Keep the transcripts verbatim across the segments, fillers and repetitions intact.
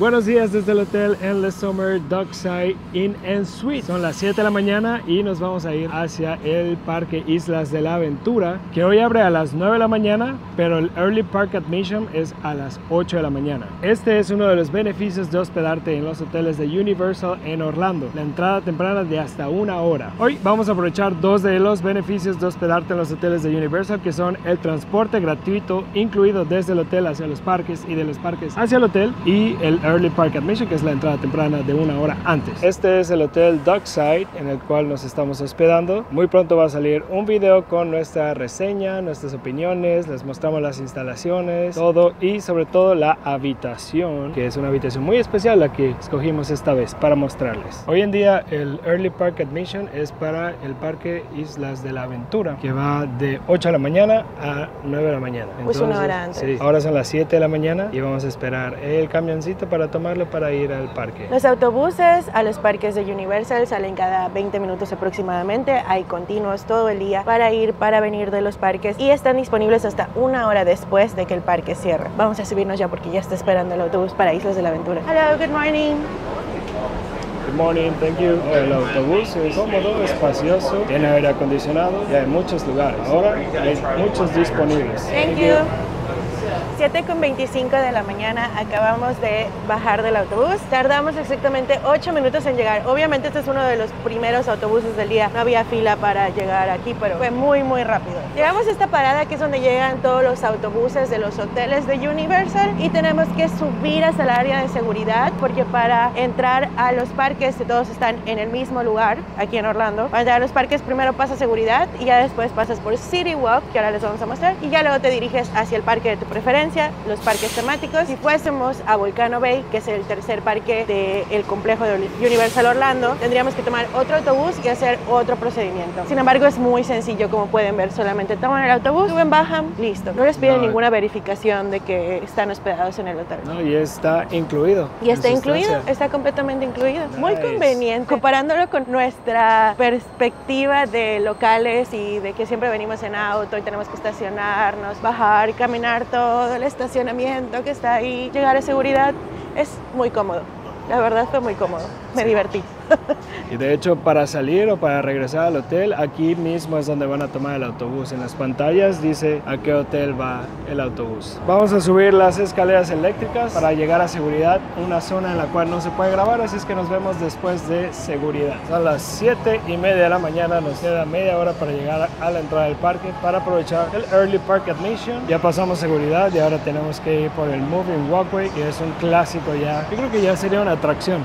Buenos días desde el hotel Endless Summer Dockside Inn and Suites. Son las siete de la mañana y nos vamos a ir hacia el Parque Islas de la Aventura, que hoy abre a las nueve de la mañana, pero el Early Park Admission es a las ocho de la mañana. Este es uno de los beneficios de hospedarte en los hoteles de Universal en Orlando. La entrada temprana de hasta una hora. Hoy vamos a aprovechar dos de los beneficios de hospedarte en los hoteles de Universal, que son el transporte gratuito incluido desde el hotel hacia los parques y de los parques hacia el hotel, y el Early Park Admission, que es la entrada temprana de una hora antes. Este es el hotel Dockside en el cual nos estamos hospedando. Muy pronto va a salir un video con nuestra reseña, nuestras opiniones, les mostramos las instalaciones, todo, y sobre todo la habitación, que es una habitación muy especial la que escogimos esta vez para mostrarles. Hoy en día el Early Park Admission es para el Parque Islas de la Aventura, que va de ocho de la mañana a nueve de la mañana. Entonces, pues una hora antes. Sí, ahora son las siete de la mañana y vamos a esperar el camioncito para para tomarlo para ir al parque. Los autobuses a los parques de Universal salen cada veinte minutos aproximadamente. Hay continuos todo el día para ir, para venir de los parques, y están disponibles hasta una hora después de que el parque cierre. Vamos a subirnos ya porque ya está esperando el autobús para Islas de la Aventura. Hello, good morning. Good morning, thank you. Oh, el autobús es cómodo, espacioso, tiene aire acondicionado y hay muchos lugares. Ahora hay muchos disponibles. Thank you. siete con veinticinco de la mañana, acabamos de bajar del autobús. Tardamos exactamente ocho minutos en llegar. Obviamente este es uno de los primeros autobuses del día. No había fila para llegar aquí, pero fue muy muy rápido. Llegamos a esta parada que es donde llegan todos los autobuses de los hoteles de Universal, y tenemos que subir hasta el área de seguridad, porque para entrar a los parques todos están en el mismo lugar aquí en Orlando. Para entrar a los parques primero pasa seguridad y ya después pasas por City Walk, que ahora les vamos a mostrar, y ya luego te diriges hacia el parque de tu preferencia, los parques temáticos. Si fuésemos a Volcano Bay, que es el tercer parque del complejo de Universal Orlando, tendríamos que tomar otro autobús y hacer otro procedimiento. Sin embargo, es muy sencillo, como pueden ver. Solamente toman el autobús, suben, bajan, listo. No les piden no, ninguna verificación de que están hospedados en el hotel. No, y está incluido. Y está incluido, sustancia. Está completamente incluido. Nice. Muy conveniente. Comparándolo con nuestra perspectiva de locales y de que siempre venimos en auto y tenemos que estacionarnos, bajar, caminar todo, el estacionamiento que está ahí, llegar a seguridad, es muy cómodo. La verdad fue muy cómodo, me sí. divertí. Y de hecho, para salir o para regresar al hotel, aquí mismo es donde van a tomar el autobús. En las pantallas dice a qué hotel va el autobús. Vamos a subir las escaleras eléctricas para llegar a seguridad, una zona en la cual no se puede grabar, así es que nos vemos después de seguridad. Son las siete y media de la mañana, nos queda media hora para llegar a la entrada del parque para aprovechar el Early Park Admission. Ya pasamos seguridad y ahora tenemos que ir por el Moving Walkway, que es un clásico ya. Yo creo que ya sería una atracción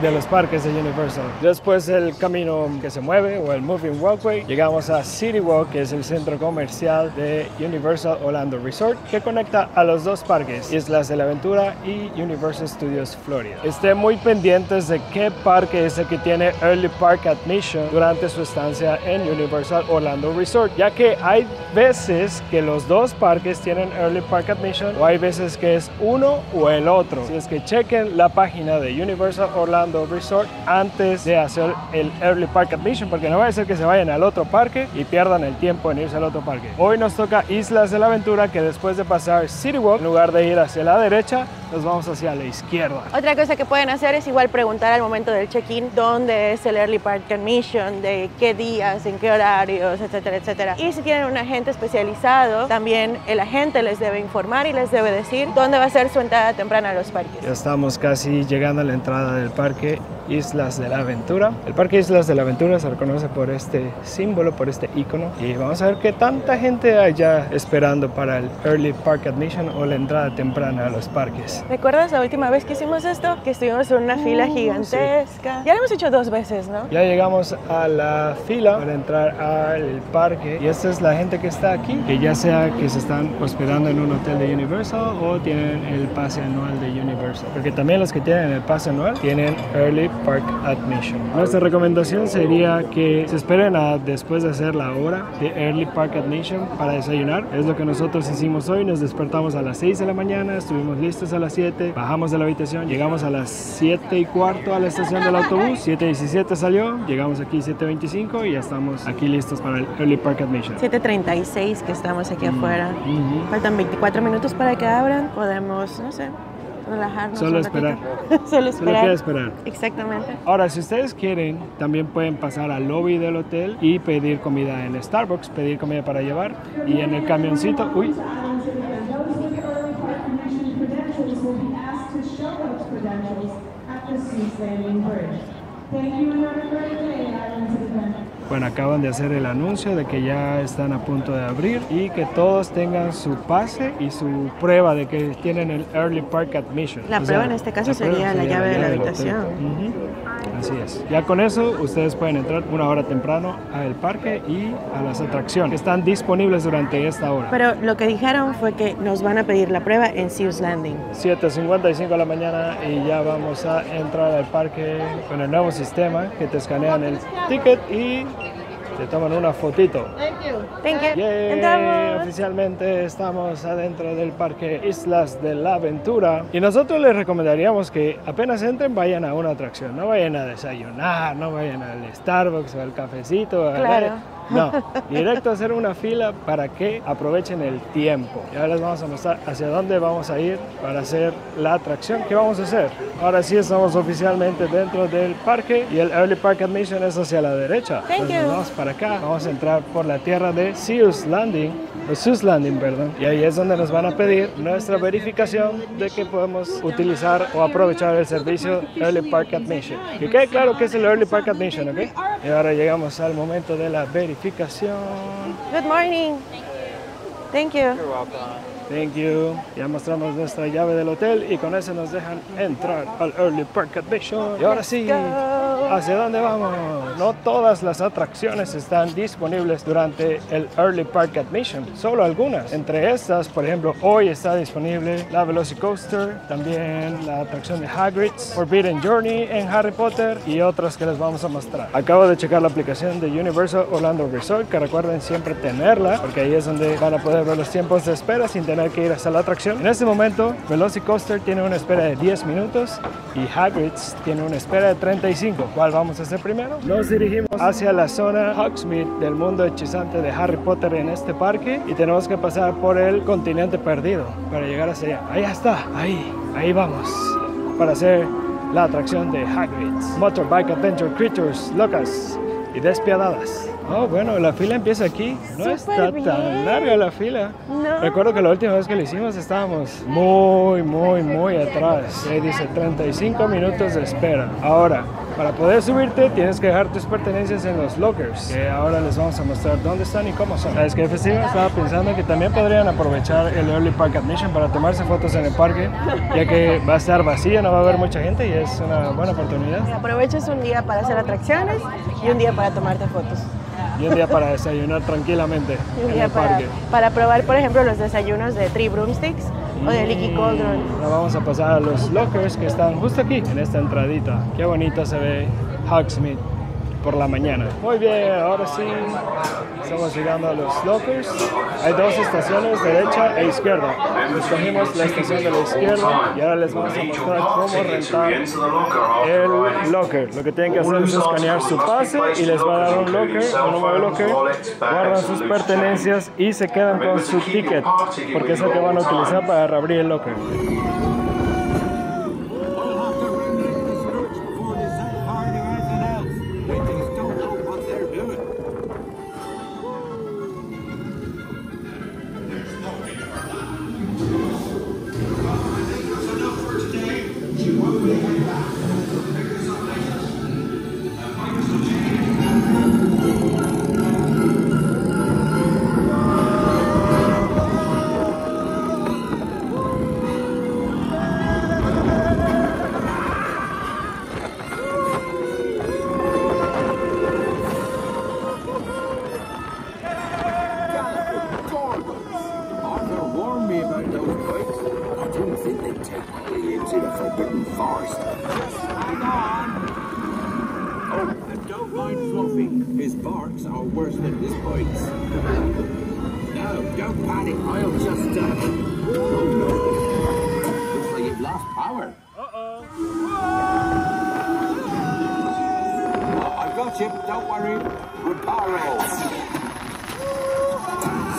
de los parques de Universal. Después el camino que se mueve, o el Moving Walkway, llegamos a City Walk, que es el centro comercial de Universal Orlando Resort, que conecta a los dos parques, Islas de la Aventura y Universal Studios Florida. Estén muy pendientes de qué parque es el que tiene Early Park Admission durante su estancia en Universal Orlando Resort, ya que hay veces que los dos parques tienen Early Park Admission, o hay veces que es uno o el otro. Así es que chequen la página de Universal Orlando Resort antes de hacer el Early Park Admission, porque no va a ser que se vayan al otro parque y pierdan el tiempo en irse al otro parque. Hoy nos toca Islas de la Aventura, que después de pasar City Walk, en lugar de ir hacia la derecha, nos vamos hacia la izquierda. Otra cosa que pueden hacer es igual preguntar al momento del check-in dónde es el Early Park Admission, de qué días, en qué horarios, etcétera, etcétera. Y si tienen un agente especializado, también el agente les debe informar y les debe decir dónde va a ser su entrada temprana a los parques. Ya estamos casi llegando a la entrada del parque Islas de la Aventura. El parque Islas de la Aventura se reconoce por este símbolo, por este icono, y vamos a ver qué tanta gente hay ya esperando para el Early Park Admission, o la entrada temprana a los parques. ¿Recuerdas la última vez que hicimos esto? Que estuvimos en una uh, fila gigantesca. Sí. Ya lo hemos hecho dos veces, ¿no? Ya llegamos a la fila para entrar al parque, y esta es la gente que está aquí, que ya sea que se están hospedando en un hotel de Universal o tienen el pase anual de Universal, porque también los que tienen el pase anual tienen Early Park Admission. Nuestra recomendación sería que se esperen a después de hacer la hora de Early Park Admission para desayunar. Es lo que nosotros hicimos hoy. Nos despertamos a las seis de la mañana, estuvimos listos a las siete, bajamos de la habitación, llegamos a las siete y cuarto a la estación del autobús, siete diecisiete salió, llegamos aquí siete veinticinco y ya estamos aquí listos para el Early Park Admission. siete treinta y seis que estamos aquí mm. afuera. Mm-hmm. Faltan veinticuatro minutos para que abran. Podemos, no sé, relajarnos. Solo esperar. Solo esperar. Solo queda esperar. Exactamente. Ahora, si ustedes quieren, también pueden pasar al lobby del hotel y pedir comida en Starbucks, pedir comida para llevar. Y en el camioncito, uy. Bueno, acaban de hacer el anuncio de que ya están a punto de abrir y que todos tengan su pase y su prueba de que tienen el Early Park Admission. La o prueba sea, en este caso la sería, sería la llave de la, de la habitación. Uh-huh. Así es. Ya con eso ustedes pueden entrar una hora temprano al parque y a las atracciones que están disponibles durante esta hora. Pero lo que dijeron fue que nos van a pedir la prueba en Seuss Landing. siete cincuenta y cinco de la mañana y ya vamos a entrar al parque con el nuevo sistema que te escanean el ticket y te toman una fotito. Thank you. Thank you. Yeah. Entramos. Oficialmente estamos adentro del Parque Islas de la Aventura. Y nosotros les recomendaríamos que apenas entren, vayan a una atracción. No vayan a desayunar, no vayan al Starbucks o al cafecito. Claro. No, directo a hacer una fila para que aprovechen el tiempo. Y ahora les vamos a mostrar hacia dónde vamos a ir para hacer la atracción que vamos a hacer. Ahora sí estamos oficialmente dentro del parque y el Early Park Admission es hacia la derecha. Entonces vamos para acá, vamos a entrar por la tierra de Seuss Landing, o Seuss Landing, perdón. Y ahí es donde nos van a pedir nuestra verificación de que podemos utilizar o aprovechar el servicio Early Park Admission. Que quede claro que es el Early Park Admission, ¿ok? Y ahora llegamos al momento de la verificación. Good morning. Thank you. You're welcome. Thank you. Ya mostramos nuestra llave del hotel y con eso nos dejan entrar al Early Park Admission. Y ahora sí, ¿hacia dónde vamos? No todas las atracciones están disponibles durante el Early Park Admission, solo algunas. Entre estas, por ejemplo, hoy está disponible la Velocicoaster, también la atracción de Hagrid's Forbidden Journey en Harry Potter y otras que les vamos a mostrar. Acabo de checar la aplicación de Universal Orlando Resort, que recuerden siempre tenerla, porque ahí es donde van a poder ver los tiempos de espera sin tener que ir hasta la atracción. En este momento, Velocicoaster tiene una espera de diez minutos y Hagrid's tiene una espera de treinta y cinco. ¿Cuál vamos a hacer primero? Nos dirigimos hacia la zona Hogsmeade del mundo hechizante de Harry Potter en este parque y tenemos que pasar por el continente perdido para llegar hacia allá. Ahí está, ahí, ahí vamos para hacer la atracción de Hagrid's Motorbike Adventure Creatures locas y despiadadas. Oh, bueno, la fila empieza aquí. No está tan larga la fila. No. Recuerdo que la última vez que lo hicimos estábamos muy, muy, muy atrás. Ahí dice treinta y cinco minutos de espera. Ahora, para poder subirte tienes que dejar tus pertenencias en los lockers. Que ahora les vamos a mostrar dónde están y cómo son. ¿Sabes qué, Festival? Estaba pensando que también podrían aprovechar el Early Park Admission para tomarse fotos en el parque, ya que va a estar vacío, no va a haber mucha gente y es una buena oportunidad. Aprovechas un día para hacer atracciones y un día para tomarte fotos. Y un día para desayunar tranquilamente en el para, parque. Para probar, por ejemplo, los desayunos de Three Broomsticks mm. o de Licky Cauldron. Ahora vamos a pasar a los lockers que están justo aquí, en esta entradita. Qué bonito se ve Hogsmeade por la mañana. Muy bien, ahora sí, estamos llegando a los lockers. Hay dos estaciones, derecha e izquierda. Escogimos la estación de la izquierda y ahora les vamos a mostrar cómo rentar el locker. Lo que tienen que hacer es escanear su pase y les va a dar un locker, un nuevo locker. Guardan sus pertenencias y se quedan con su ticket, porque es el que van a utilizar para reabrir el locker.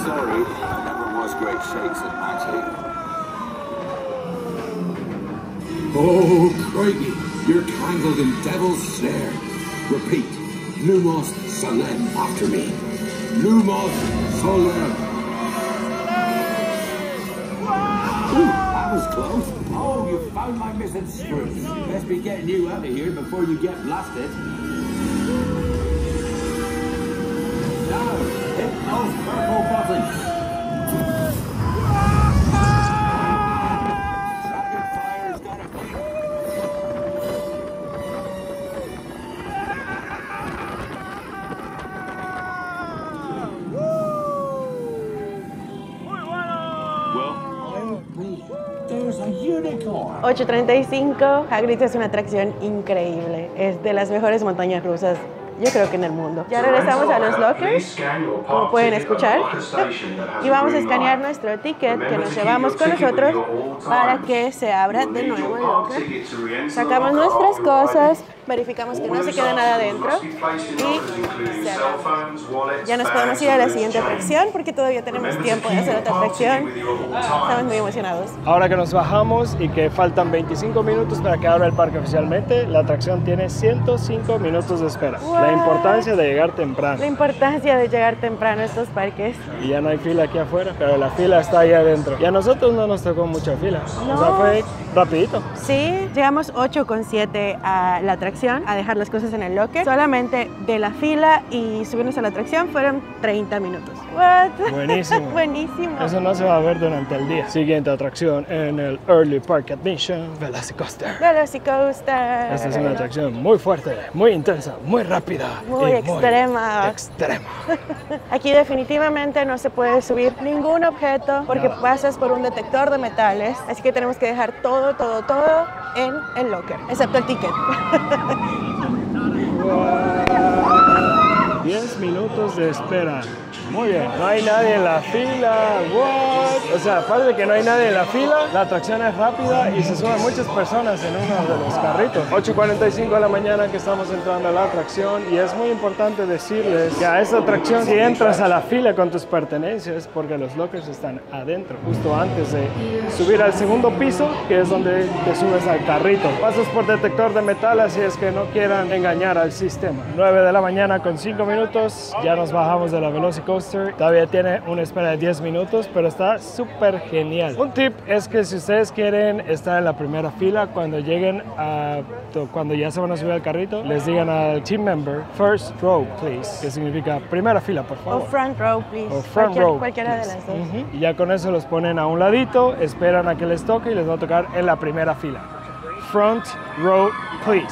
Sorry, I never was great shakes at Maxley. Oh, crikey, you're tangled in Devil's Snare. Repeat, Lumos Solem after me. Lumos Solem. Ooh, that was close. Oh, you found my missing screw. Best be getting you out of here before you get blasted. Now, hit those purple buttons. ocho treinta y cinco, Hagrid's es una atracción increíble. Es de las mejores montañas rusas, yo creo que en el mundo. Ya regresamos a los lockers, como pueden escuchar. Y vamos a escanear nuestro ticket que nos llevamos con nosotros para que se abra de nuevo el locker. Sacamos nuestras cosas, verificamos que no se quede nada adentro y se abre. Ya nos podemos ir a la siguiente atracción porque todavía tenemos tiempo de hacer otra atracción. Estamos muy emocionados. Ahora que nos bajamos y que faltan veinticinco minutos para que abra el parque oficialmente, la atracción tiene ciento cinco minutos de espera. Wow. La importancia de llegar temprano. La importancia de llegar temprano a estos parques. Y ya no hay fila aquí afuera, pero la fila está ahí adentro. Y a nosotros no nos tocó mucha fila. No. O sea, fue rapidito. Sí, llegamos ocho con siete a la atracción, a dejar las cosas en el locker. Solamente de la fila y subirnos a la atracción fueron treinta minutos. What? Buenísimo. Buenísimo. Eso no se va a ver durante el día. Siguiente atracción en el Early Park Admission, Velocicoaster. Velocicoaster. Esta es una atracción muy fuerte, muy intensa, muy rápida. Muy extrema. Muy extrema. Aquí definitivamente no se puede subir ningún objeto porque nada. Pasas por un detector de metales. Así que tenemos que dejar todo, todo, todo en el locker, excepto el ticket. Wow. diez minutos de espera. Muy bien, no hay nadie en la fila. What? O sea, aparte de que no hay nadie en la fila, la atracción es rápida y se suben muchas personas en uno de los carritos. ocho cuarenta y cinco de la mañana que estamos entrando a la atracción y es muy importante decirles que a esta atracción si entras a la fila con tus pertenencias porque los lockers están adentro, justo antes de subir al segundo piso, que es donde te subes al carrito. Pasas por detector de metal, así es que no quieran engañar al sistema. nueve de la mañana con cinco minutos, ya nos bajamos de la Velocicoaster. Todavía tiene una espera de diez minutos, pero está súper genial. Un tip es que si ustedes quieren estar en la primera fila, cuando lleguen a... cuando ya se van a subir al carrito, les digan al team member, first row, please, que significa primera fila, por favor. O front row, please. O front Cualquier, row, Cualquiera please. de las dos. Uh-huh. Y ya con eso los ponen a un ladito, esperan a que les toque y les va a tocar en la primera fila. Front row, please.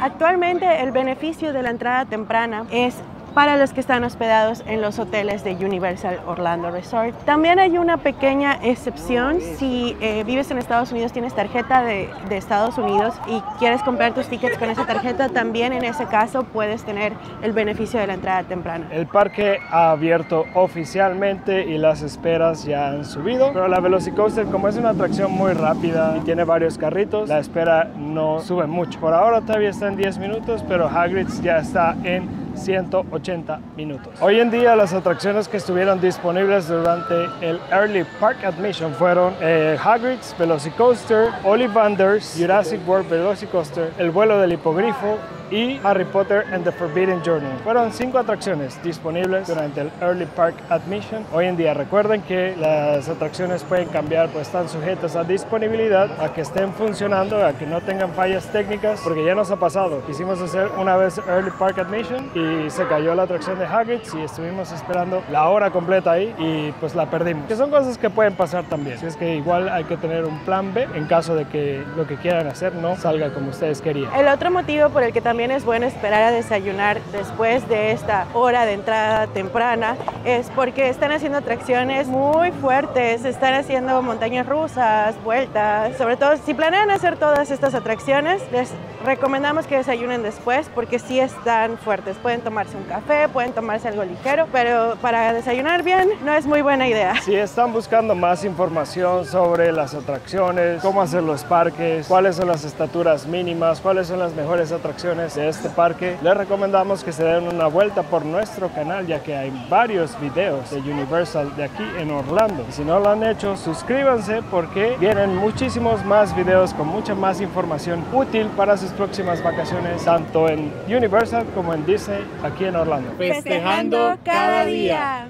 Actualmente el beneficio de la entrada temprana es para los que están hospedados en los hoteles de Universal Orlando Resort. También hay una pequeña excepción si eh, vives en Estados Unidos, tienes tarjeta de, de Estados Unidos y quieres comprar tus tickets con esa tarjeta, también en ese caso puedes tener el beneficio de la entrada temprana. El parque ha abierto oficialmente y las esperas ya han subido, pero la Velocicoaster, como es una atracción muy rápida y tiene varios carritos, la espera no sube mucho. Por ahora todavía está en diez minutos, pero Hagrid's ya está en ciento ochenta minutos. Hoy en día las atracciones que estuvieron disponibles durante el Early Park Admission fueron eh, Hagrid's, Velocicoaster, Ollivanders, Jurassic World Velocicoaster, El Vuelo del Hipogrifo y Harry Potter and the Forbidden Journey. Fueron cinco atracciones disponibles durante el Early Park Admission. Hoy en día recuerden que las atracciones pueden cambiar, pues están sujetas a disponibilidad, a que estén funcionando, a que no tengan fallas técnicas, porque ya nos ha pasado. Quisimos hacer una vez Early Park Admission y Y se cayó la atracción de Hagrid's y estuvimos esperando la hora completa ahí y pues la perdimos. Que son cosas que pueden pasar también. Así es que igual hay que tener un plan B en caso de que lo que quieran hacer no salga como ustedes querían. El otro motivo por el que también es bueno esperar a desayunar después de esta hora de entrada temprana es porque están haciendo atracciones muy fuertes, están haciendo montañas rusas, vueltas. Sobre todo si planean hacer todas estas atracciones, les recomendamos que desayunen después porque sí están fuertes. Pueden tomarse un café, pueden tomarse algo ligero, pero para desayunar bien no es muy buena idea. Si están buscando más información sobre las atracciones, cómo hacer los parques, cuáles son las estaturas mínimas, cuáles son las mejores atracciones, atracciones de este parque, les recomendamos que se den una vuelta por nuestro canal, ya que hay varios videos de Universal de aquí en Orlando. Y si no lo han hecho, suscríbanse porque vienen muchísimos más videos con mucha más información útil para sus próximas vacaciones, tanto en Universal como en Disney, aquí en Orlando. Festejando cada día.